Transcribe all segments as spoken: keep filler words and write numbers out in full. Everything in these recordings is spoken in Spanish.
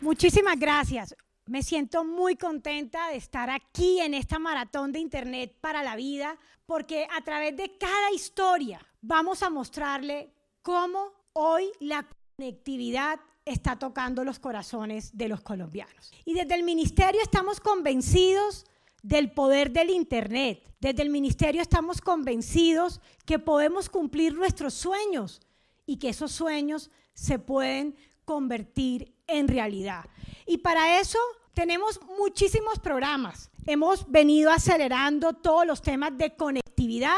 Muchísimas gracias. Me siento muy contenta de estar aquí en esta maratón de Internet para la vida, porque a través de cada historia vamos a mostrarle cómo hoy la conectividad está tocando los corazones de los colombianos. Y desde el ministerio estamos convencidos del poder del Internet. Desde el ministerio estamos convencidos que podemos cumplir nuestros sueños y que esos sueños se pueden convertir en realidad. Y para eso tenemos muchísimos programas. Hemos venido acelerando todos los temas de conectividad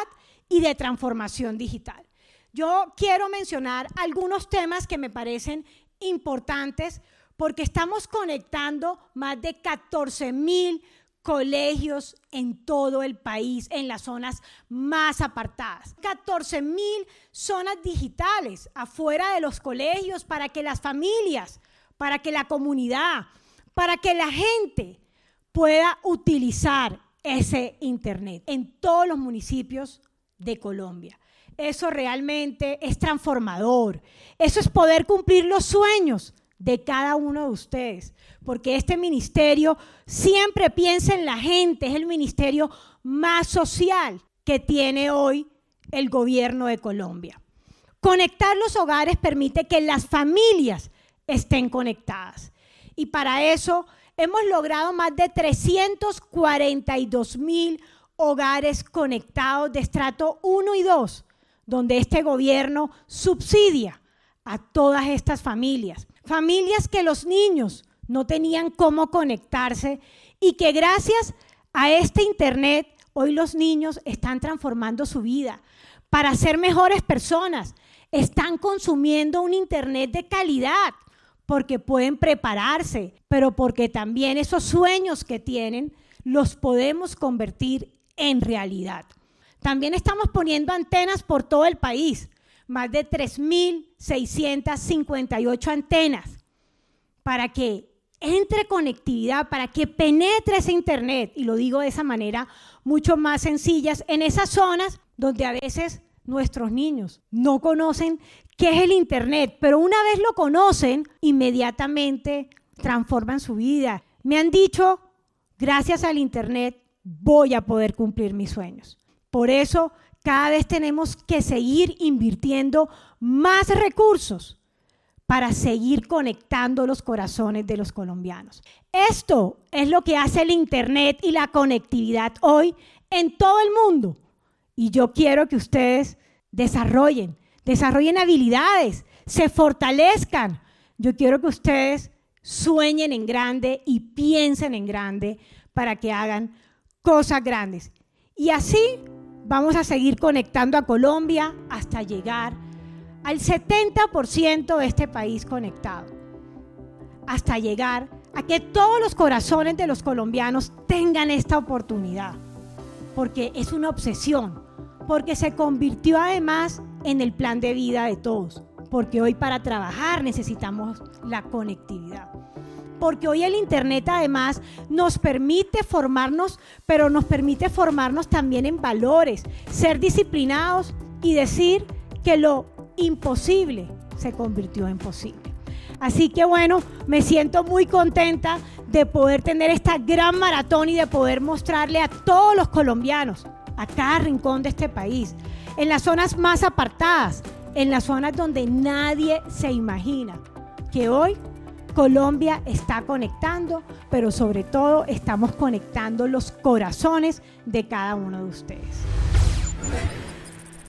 y de transformación digital. Yo quiero mencionar algunos temas que me parecen importantes porque estamos conectando más de catorce mil colegios en todo el país, en las zonas más apartadas. catorce mil zonas digitales afuera de los colegios para que las familias, para que la comunidad, para que la gente pueda utilizar ese Internet en todos los municipios de Colombia. Eso realmente es transformador. Eso es poder cumplir los sueños de cada uno de ustedes, porque este ministerio siempre piensa en la gente, es el ministerio más social que tiene hoy el gobierno de Colombia. Conectar los hogares permite que las familias estén conectadas y para eso hemos logrado más de trescientos cuarenta y dos mil hogares conectados de estrato uno y dos, donde este gobierno subsidia a todas estas familias. Familias que los niños no tenían cómo conectarse y que gracias a este Internet hoy los niños están transformando su vida para ser mejores personas. Están consumiendo un Internet de calidad porque pueden prepararse, pero porque también esos sueños que tienen los podemos convertir en realidad. También estamos poniendo antenas por todo el país, más de tres mil seiscientas cincuenta y ocho antenas para que entre conectividad, para que penetre ese Internet, y lo digo de esa manera, mucho más sencillas, en esas zonas donde a veces nuestros niños no conocen qué es el Internet, pero una vez lo conocen, inmediatamente transforman su vida. Me han dicho, gracias al Internet voy a poder cumplir mis sueños. Por eso, cada vez tenemos que seguir invirtiendo más recursos para seguir conectando los corazones de los colombianos. Esto es lo que hace el Internet y la conectividad hoy en todo el mundo. Y yo quiero que ustedes desarrollen, desarrollen habilidades, se fortalezcan. Yo quiero que ustedes sueñen en grande y piensen en grande para que hagan cosas grandes. Y así vamos a seguir conectando a Colombia hasta llegar al setenta por ciento de este país conectado, hasta llegar a que todos los corazones de los colombianos tengan esta oportunidad, porque es una obsesión, porque se convirtió además en el plan de vida de todos, porque hoy para trabajar necesitamos la conectividad. Porque hoy el Internet además nos permite formarnos, pero nos permite formarnos también en valores, ser disciplinados y decir que lo imposible se convirtió en posible. Así que bueno, me siento muy contenta de poder tener esta gran maratón y de poder mostrarle a todos los colombianos, a cada rincón de este país, en las zonas más apartadas, en las zonas donde nadie se imagina, que hoy Colombia está conectando, pero sobre todo estamos conectando los corazones de cada uno de ustedes.